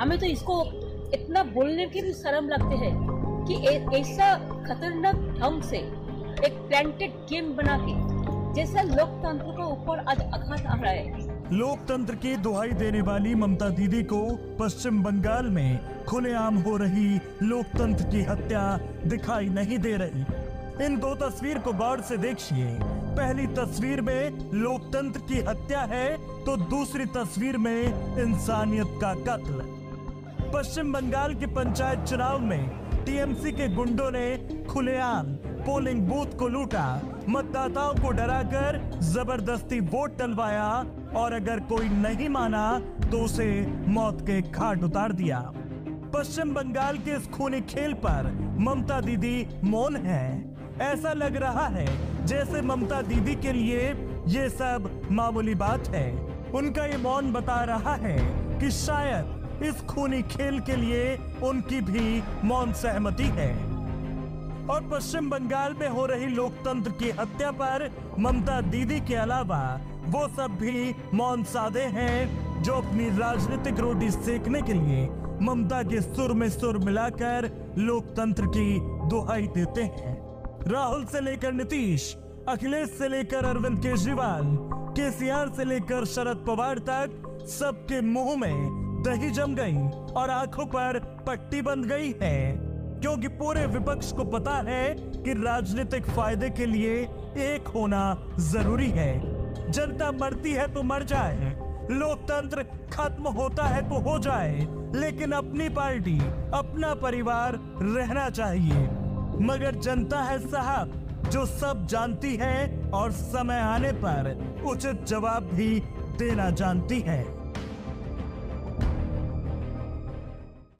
हमें तो इसको इतना बोलने की भी शर्म लगते है कि ऐसा खतरनाक ढंग से एक प्लांटेड गेम बना के जैसा लोकतंत्र के ऊपर आज आघात आ रहा है। लोकतंत्र की दुहाई देने वाली ममता दीदी को पश्चिम बंगाल में खुलेआम हो रही लोकतंत्र की हत्या दिखाई नहीं दे रही। इन दो तस्वीर को गौर से देखिए। पहली तस्वीर में लोकतंत्र की हत्या है तो दूसरी तस्वीर में इंसानियत का कत्ल। पश्चिम बंगाल के पंचायत चुनाव में टीएमसी के गुंडों ने खुलेआम पोलिंग बूथ को लूटा, मतदाताओं को डराकर जबरदस्ती वोट डलवाया और अगर कोई नहीं माना तो उसे मौत के घाट उतार दिया। पश्चिम बंगाल के इस खूनी खेल पर ममता दीदी मौन है। ऐसा लग रहा है जैसे ममता दीदी के लिए ये सब मामूली बात है। उनका ये मौन बता रहा है कि शायद इस खूनी खेल के लिए उनकी भी मौन सहमति है। और पश्चिम बंगाल में हो रही लोकतंत्र की हत्या पर ममता दीदी के अलावा वो सब भी मौन साधे हैं जो अपनी राजनीतिक रोटी सेकने के लिए ममता के सुर में सुर मिलाकर लोकतंत्र की दुहाई देते हैं। राहुल से लेकर नीतीश, अखिलेश से लेकर अरविंद केजरीवाल, केसीआर से लेकर शरद पवार तक सबके मुंह में दही जम गई और आंखों पर पट्टी बंध गई है, क्योंकि पूरे विपक्ष को पता है कि राजनीतिक फायदे के लिए एक होना जरूरी है। जनता मरती है तो मर जाए, लोकतंत्र खत्म होता है तो हो जाए, लेकिन अपनी पार्टी, अपना परिवार रहना चाहिए। मगर जनता है साहब जो सब जानती है और समय आने पर उचित जवाब भी देना जानती है।